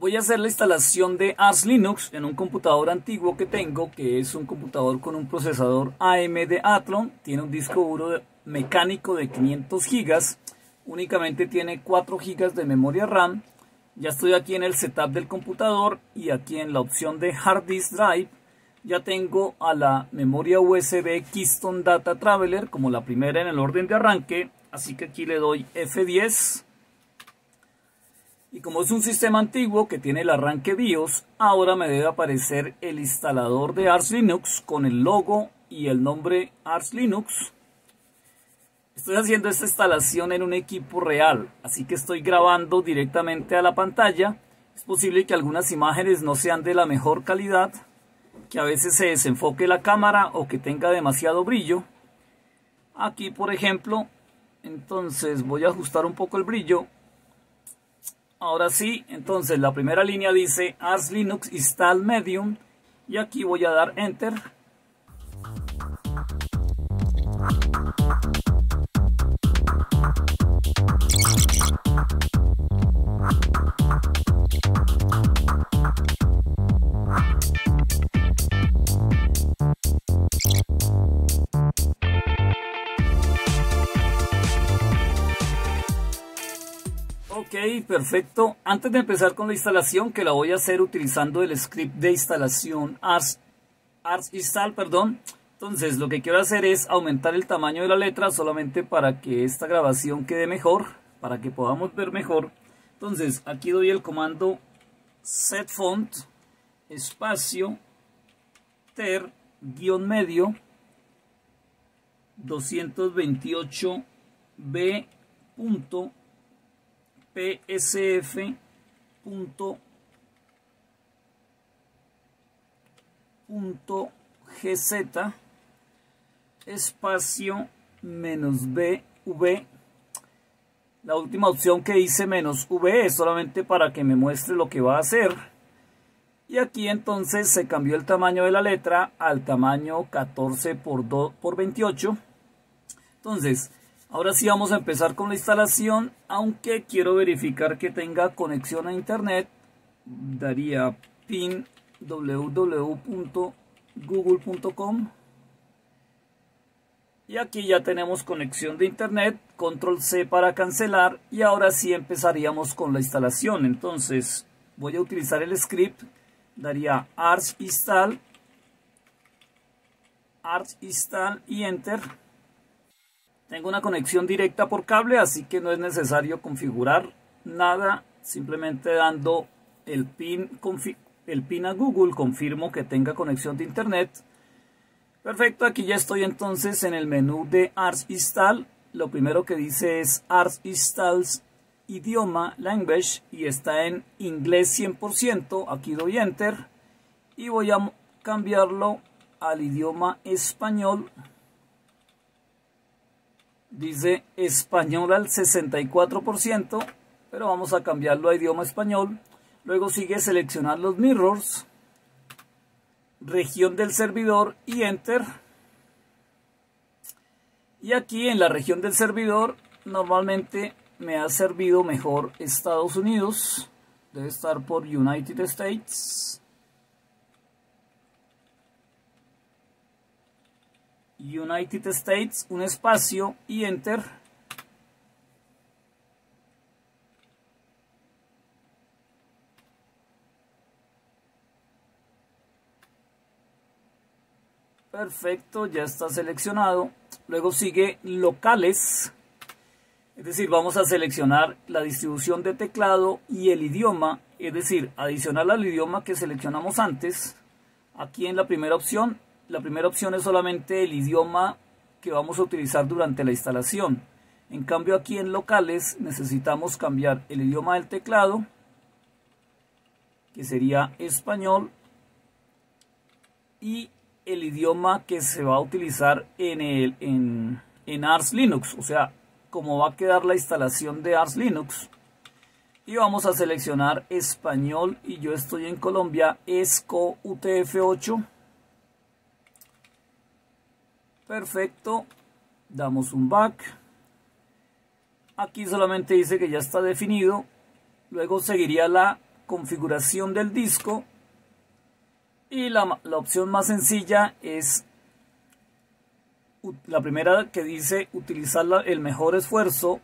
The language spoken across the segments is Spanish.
Voy a hacer la instalación de Arch Linux en un computador antiguo que tengo, que es un computador con un procesador AMD Athlon. Tiene un disco duro mecánico de 500 GB. Únicamente tiene 4 GB de memoria RAM. Ya estoy aquí en el setup del computador y aquí en la opción de Hard Disk Drive. Ya tengo a la memoria USB Kingston Data Traveler como la primera en el orden de arranque. Así que aquí le doy F10. Y como es un sistema antiguo que tiene el arranque BIOS, ahora me debe aparecer el instalador de Arch Linux con el logo y el nombre Arch Linux. Estoy haciendo esta instalación en un equipo real, así que estoy grabando directamente a la pantalla. Es posible que algunas imágenes no sean de la mejor calidad, que a veces se desenfoque la cámara o que tenga demasiado brillo. Aquí, por ejemplo, entonces voy a ajustar un poco el brillo. Ahora sí, entonces la primera línea dice Arch Linux Install Medium y aquí voy a dar Enter. Ok, perfecto. Antes de empezar con la instalación, que la voy a hacer utilizando el script de instalación archinstall, entonces lo que quiero hacer es aumentar el tamaño de la letra solamente para que esta grabación quede mejor, para que podamos ver mejor. Entonces aquí doy el comando setfont espacio ter guión medio 228b. PSF.GZ espacio -V. La última opción que dice -V es solamente para que me muestre lo que va a hacer. Y aquí entonces se cambió el tamaño de la letra al tamaño 14 por 28. Entonces ahora sí vamos a empezar con la instalación, aunque quiero verificar que tenga conexión a internet. Daría pin www.google.com y aquí ya tenemos conexión de internet, control C para cancelar y ahora sí empezaríamos con la instalación. Entonces voy a utilizar el script, daría archinstall y enter. Tengo una conexión directa por cable, así que no es necesario configurar nada. Simplemente dando el pin a Google, confirmo que tenga conexión de internet. Perfecto, aquí ya estoy entonces en el menú de archinstall. Lo primero que dice es archinstall's idioma, language, y está en inglés 100%. Aquí doy Enter y voy a cambiarlo al idioma español. Dice español al 64%, pero vamos a cambiarlo a idioma español. Luego sigue seleccionar los mirrors, región del servidor y Enter. Y aquí en la región del servidor normalmente me ha servido mejor Estados Unidos. Debe estar por United States. United States, un espacio y Enter. Perfecto, ya está seleccionado. Luego sigue locales, es decir, vamos a seleccionar la distribución de teclado y el idioma, es decir, adicional al idioma que seleccionamos antes. Aquí en la primera opción es solamente el idioma que vamos a utilizar durante la instalación. En cambio aquí en locales necesitamos cambiar el idioma del teclado, que sería español, y el idioma que se va a utilizar en Arch Linux, o sea, cómo va a quedar la instalación de Arch Linux. Y vamos a seleccionar español, y yo estoy en Colombia, ESCO UTF8. Perfecto, damos un back. Aquí solamente dice que ya está definido. Luego seguiría la configuración del disco, y la opción más sencilla es la primera, que dice utilizar el mejor esfuerzo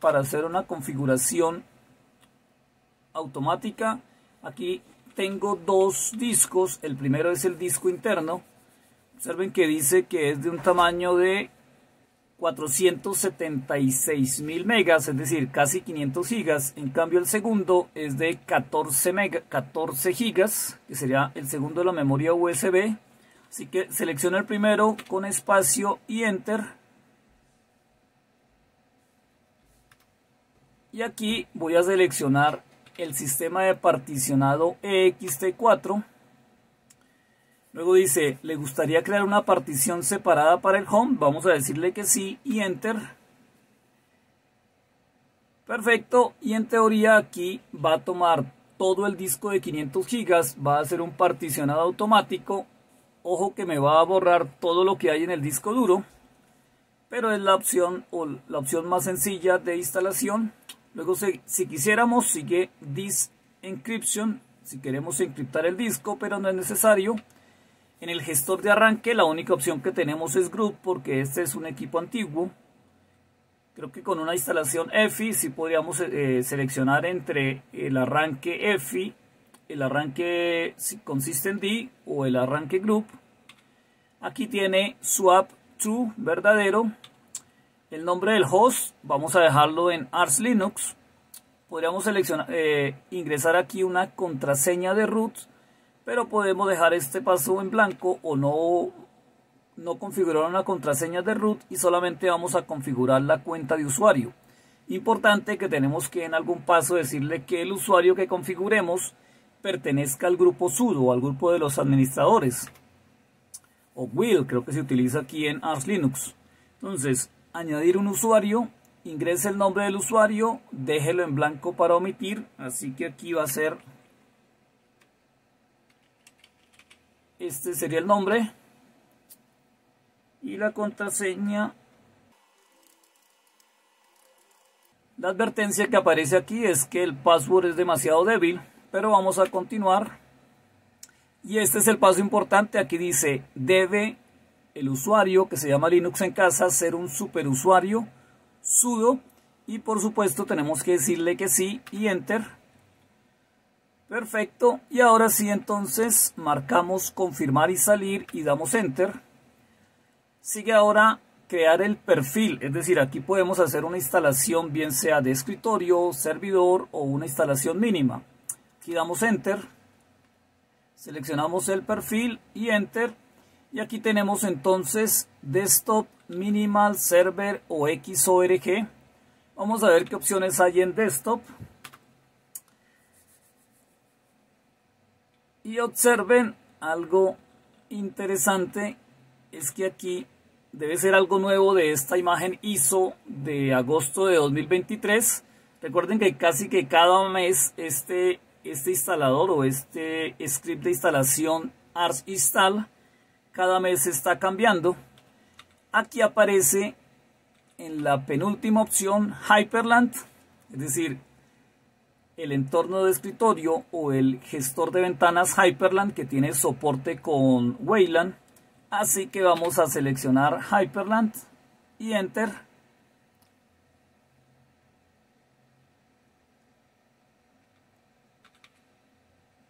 para hacer una configuración automática. Aquí tengo dos discos, el primero es el disco interno, observen que dice que es de un tamaño de 476.000 megas, es decir, casi 500 gigas. En cambio, el segundo es de 14 gigas, que sería el segundo de la memoria USB. Así que selecciono el primero con espacio y Enter. Y aquí voy a seleccionar el sistema de particionado EXT4. Luego dice, ¿le gustaría crear una partición separada para el home? Vamos a decirle que sí y Enter. Perfecto, y en teoría aquí va a tomar todo el disco de 500 gigas, va a hacer un particionado automático. Ojo que me va a borrar todo lo que hay en el disco duro, pero es la opción, o la opción más sencilla de instalación. Luego, si quisiéramos, sigue Disk Encryption, si queremos encriptar el disco, pero no es necesario. En el gestor de arranque la única opción que tenemos es GRUB, porque este es un equipo antiguo. Creo que con una instalación EFI sí podríamos seleccionar entre el arranque EFI, el arranque consistentD o el arranque GRUB. Aquí tiene swap to verdadero. El nombre del host vamos a dejarlo en Arch Linux. Podríamos seleccionar, ingresar aquí una contraseña de root, pero podemos dejar este paso en blanco o no configurar una contraseña de root, y solamente vamos a configurar la cuenta de usuario. Importante que tenemos que en algún paso decirle que el usuario que configuremos pertenezca al grupo sudo, al grupo de los administradores. O will, creo que se utiliza aquí en Arch Linux. Entonces, añadir un usuario, ingrese el nombre del usuario, déjelo en blanco para omitir, así que aquí va a ser... Este sería el nombre y la contraseña. La advertencia que aparece aquí es que el password es demasiado débil, pero vamos a continuar. Y este es el paso importante. Aquí dice, debe el usuario que se llama Linux en casa ser un superusuario sudo, y por supuesto tenemos que decirle que sí y Enter. Perfecto, y ahora sí, entonces marcamos confirmar y salir y damos Enter. Sigue ahora crear el perfil, es decir, aquí podemos hacer una instalación bien sea de escritorio, servidor o una instalación mínima. Aquí damos Enter, seleccionamos el perfil y Enter, y aquí tenemos entonces Desktop, Minimal, Server o XORG. Vamos a ver qué opciones hay en Desktop. Y observen, algo interesante es que aquí debe ser algo nuevo de esta imagen ISO de agosto de 2023. Recuerden que casi que cada mes este instalador o este script de instalación archinstall cada mes está cambiando. Aquí aparece en la penúltima opción Hyprland, es decir, el entorno de escritorio o el gestor de ventanas Hyprland, que tiene soporte con Wayland. Así que vamos a seleccionar Hyprland y Enter.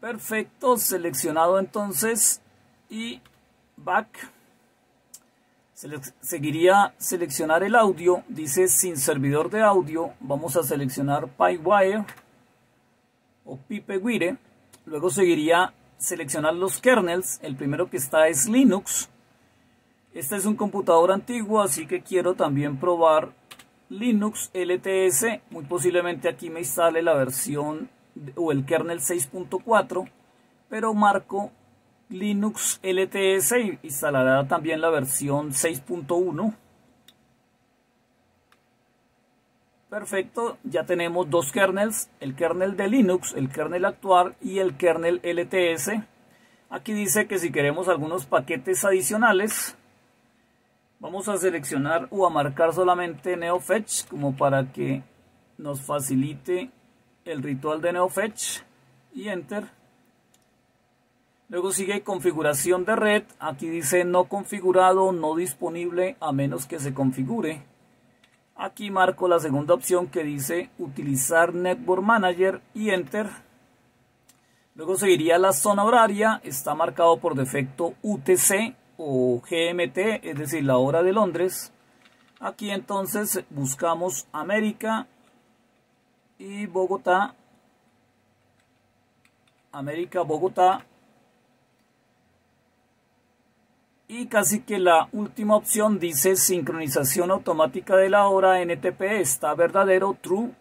Perfecto, seleccionado entonces y Back. Seguiría seleccionar el audio, dice sin servidor de audio, vamos a seleccionar PipeWire o PipeWire. Luego seguiría seleccionar los kernels. El primero que está es Linux. Este es un computador antiguo, así que quiero también probar Linux LTS. Muy posiblemente aquí me instale la versión o el kernel 6.4, pero marco Linux LTS e instalará también la versión 6.1. Perfecto, ya tenemos dos kernels, el kernel de Linux, el kernel actual y el kernel LTS. Aquí dice que si queremos algunos paquetes adicionales, vamos a seleccionar o a marcar solamente NeoFetch, como para que nos facilite el ritual de NeoFetch. y enter. Luego sigue configuración de red. Aquí dice no configurado, no disponible a menos que se configure. Aquí marco la segunda opción que dice utilizar Network Manager y enter. Luego seguiría la zona horaria, está marcado por defecto UTC o GMT, es decir, la hora de Londres. Aquí entonces buscamos América y Bogotá. América, Bogotá. Y casi que la última opción dice sincronización automática de la hora NTP, está verdadero, true.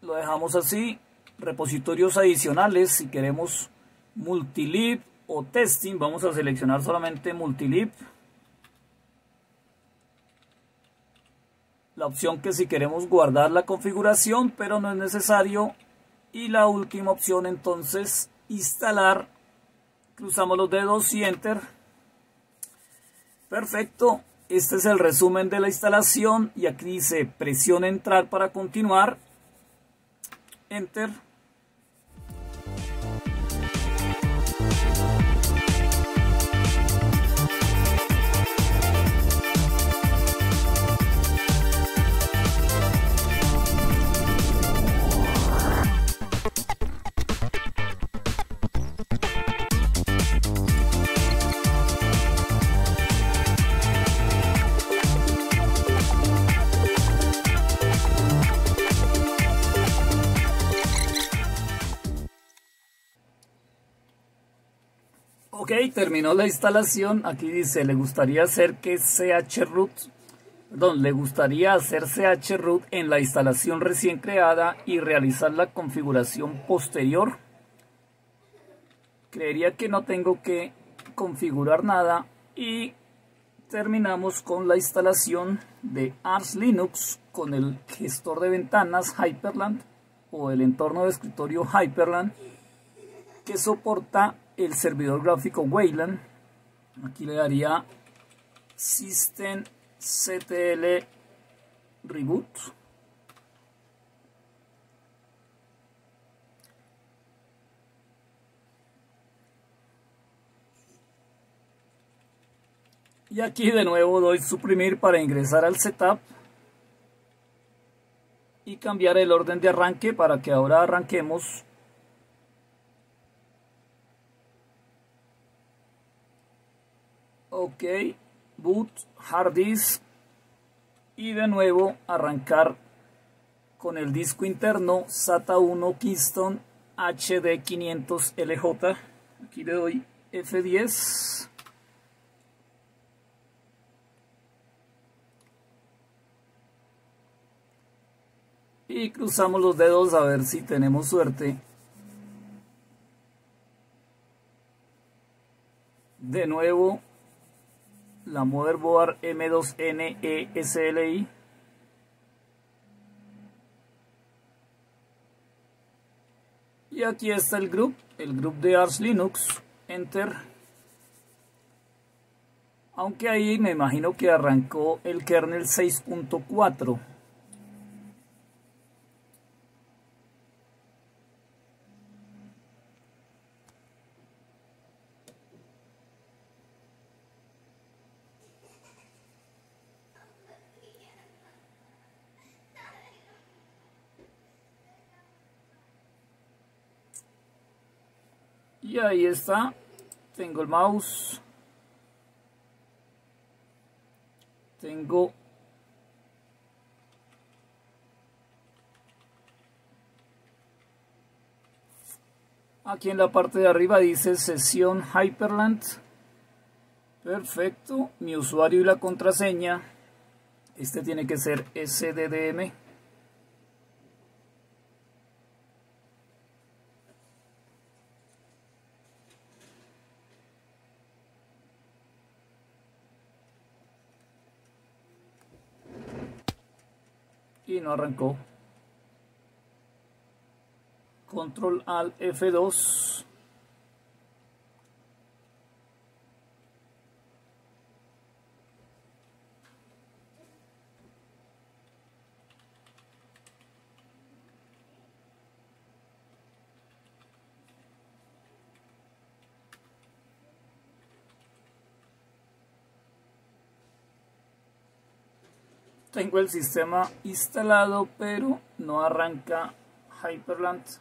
Lo dejamos así. Repositorios adicionales, si queremos multilib o testing, vamos a seleccionar solamente multilib. La opción que si queremos guardar la configuración, pero no es necesario. Y la última opción entonces instalar, cruzamos los dedos y enter. Perfecto, este es el resumen de la instalación y aquí dice presiona entrar para continuar, enter. Ok, terminó la instalación. Aquí dice, le gustaría hacer que chroot en la instalación recién creada y realizar la configuración posterior. Creería que no tengo que configurar nada. Y terminamos con la instalación de Arch Linux con el gestor de ventanas Hyprland o el entorno de escritorio Hyprland que soporta el servidor gráfico Wayland. Aquí le daría systemctl reboot. Y aquí de nuevo doy suprimir para ingresar al setup y cambiar el orden de arranque para que ahora arranquemos OK, boot, hard disk y de nuevo arrancar con el disco interno SATA 1 Kingston HD500LJ. Aquí le doy F10. Y cruzamos los dedos a ver si tenemos suerte. De nuevo la motherboard M2N-E SLI. Y aquí está el GRUB de Arch Linux. Enter. Aunque ahí me imagino que arrancó el kernel 6.4. Y ahí está, tengo el mouse, tengo aquí en la parte de arriba dice sesión Hyprland, perfecto, mi usuario y la contraseña, este tiene que ser SDDM. Y no arrancó. Control Alt F2. Tengo el sistema instalado, pero no arranca Hyperland.